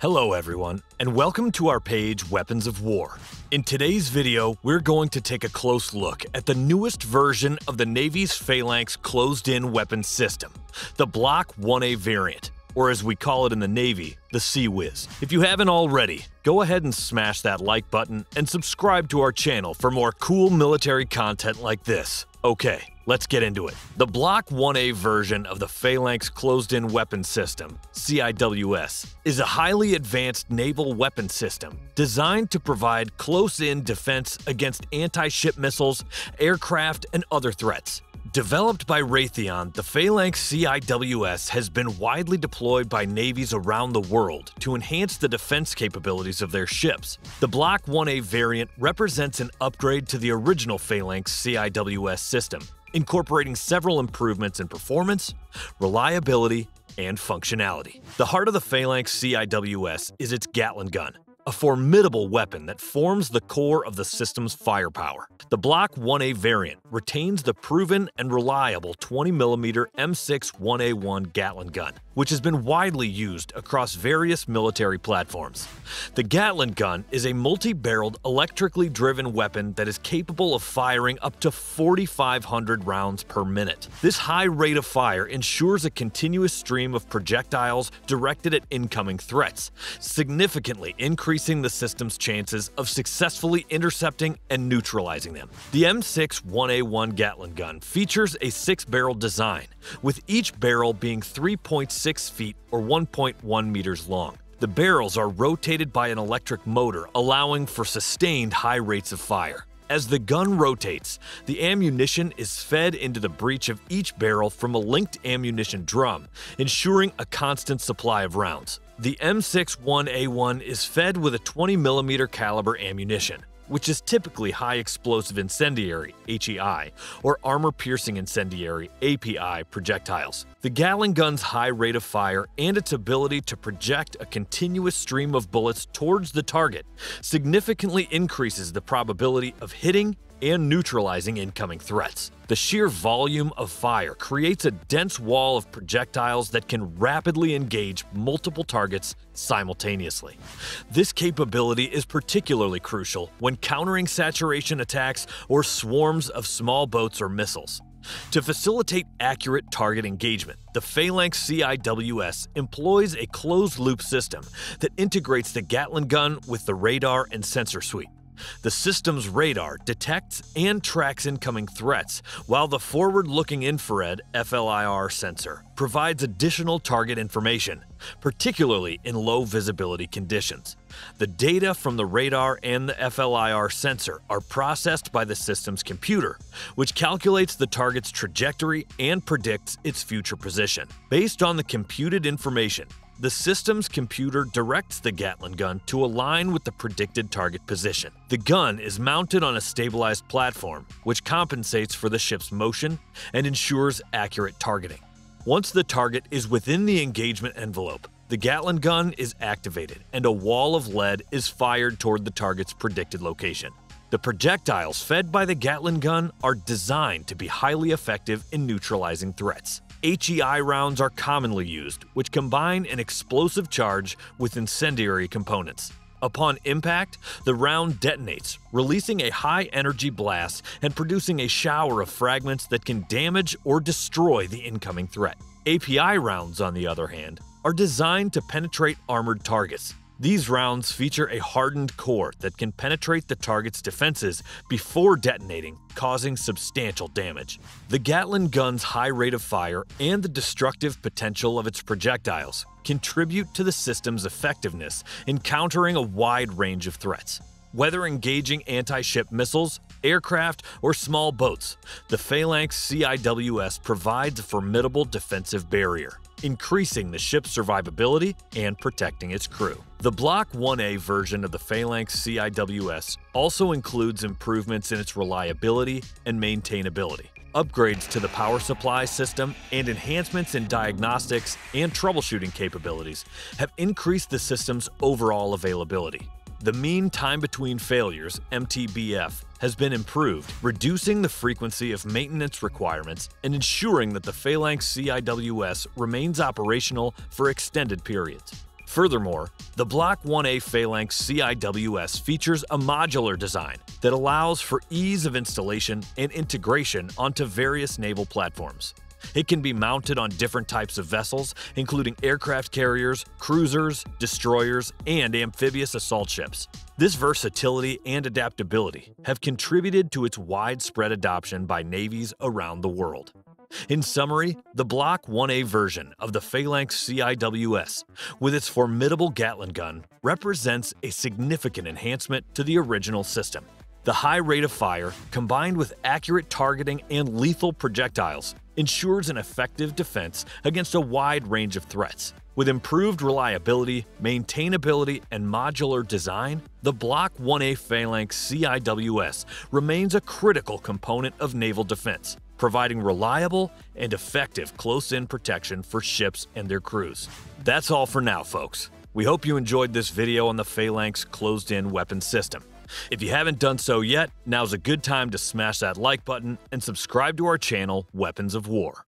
Hello everyone, and welcome to our page, Weapons of War. In today's video, we're going to take a close look at the newest version of the Navy's Phalanx closed-in weapons system, the Block 1A variant, or as we call it in the Navy, the CIWS. If you haven't already, go ahead and smash that like button and subscribe to our channel for more cool military content like this. Okay, let's get into it. The Block 1A version of the Phalanx Closed-In Weapon System, CIWS, is a highly advanced naval weapon system designed to provide close-in defense against anti-ship missiles, aircraft, and other threats. Developed by Raytheon, the Phalanx CIWS has been widely deployed by navies around the world to enhance the defense capabilities of their ships. The Block 1A variant represents an upgrade to the original Phalanx CIWS system, incorporating several improvements in performance, reliability, and functionality. The heart of the Phalanx CIWS is its Gatling gun, a formidable weapon that forms the core of the system's firepower. The Block 1A variant retains the proven and reliable 20mm M61A1 Gatling gun, which has been widely used across various military platforms. The Gatling gun is a multi-barreled, electrically driven weapon that is capable of firing up to 4,500 rounds per minute. This high rate of fire ensures a continuous stream of projectiles directed at incoming threats, significantly increasing the system's chances of successfully intercepting and neutralizing them. The M61A1 Gatling gun features a six-barrel design, with each barrel being 3.6 feet or 1.1 meters long. The barrels are rotated by an electric motor, allowing for sustained high rates of fire. As the gun rotates, the ammunition is fed into the breech of each barrel from a linked ammunition drum, ensuring a constant supply of rounds. The M61A1 is fed with a 20mm caliber ammunition, which is typically High Explosive Incendiary (HEI) or Armor-Piercing Incendiary (API) projectiles. The Gatling gun's high rate of fire and its ability to project a continuous stream of bullets towards the target significantly increases the probability of hitting and neutralizing incoming threats. The sheer volume of fire creates a dense wall of projectiles that can rapidly engage multiple targets simultaneously. This capability is particularly crucial when countering saturation attacks or swarms of small boats or missiles. To facilitate accurate target engagement, the Phalanx CIWS employs a closed-loop system that integrates the Gatling gun with the radar and sensor suite. The system's radar detects and tracks incoming threats, while the forward-looking infrared (FLIR) sensor provides additional target information, particularly in low-visibility conditions. The data from the radar and the FLIR sensor are processed by the system's computer, which calculates the target's trajectory and predicts its future position. Based on the computed information, the system's computer directs the Gatling gun to align with the predicted target position. The gun is mounted on a stabilized platform, which compensates for the ship's motion and ensures accurate targeting. Once the target is within the engagement envelope, the Gatling gun is activated and a wall of lead is fired toward the target's predicted location. The projectiles fed by the Gatling gun are designed to be highly effective in neutralizing threats. HEI rounds are commonly used, which combine an explosive charge with incendiary components. Upon impact, the round detonates, releasing a high-energy blast and producing a shower of fragments that can damage or destroy the incoming threat. API rounds, on the other hand, are designed to penetrate armored targets. These rounds feature a hardened core that can penetrate the target's defenses before detonating, causing substantial damage. The Gatling gun's high rate of fire and the destructive potential of its projectiles contribute to the system's effectiveness in countering a wide range of threats. Whether engaging anti-ship missiles, aircraft, or small boats, the Phalanx CIWS provides a formidable defensive barrier, increasing the ship's survivability and protecting its crew. The Block 1A version of the Phalanx CIWS also includes improvements in its reliability and maintainability, upgrades to the power supply system, and enhancements in diagnostics and troubleshooting capabilities have increased the system's overall availability. The mean time between failures, MTBF, has been improved, reducing the frequency of maintenance requirements and ensuring that the Phalanx CIWS remains operational for extended periods. Furthermore, The Block 1A Phalanx CIWS features a modular design that allows for ease of installation and integration onto various naval platforms. It can be mounted on different types of vessels, including aircraft carriers, cruisers, destroyers, and amphibious assault ships. This versatility and adaptability have contributed to its widespread adoption by navies around the world. In summary, the Block 1A version of the Phalanx CIWS, with its formidable Gatling gun, represents a significant enhancement to the original system. The high rate of fire, combined with accurate targeting and lethal projectiles, ensures an effective defense against a wide range of threats. With improved reliability, maintainability, and modular design, the Block 1A Phalanx CIWS remains a critical component of naval defense, providing reliable and effective close-in protection for ships and their crews. That's all for now, folks. We hope you enjoyed this video on the Phalanx closed-in weapon system. If you haven't done so yet, now's a good time to smash that like button and subscribe to our channel, Weapons of War.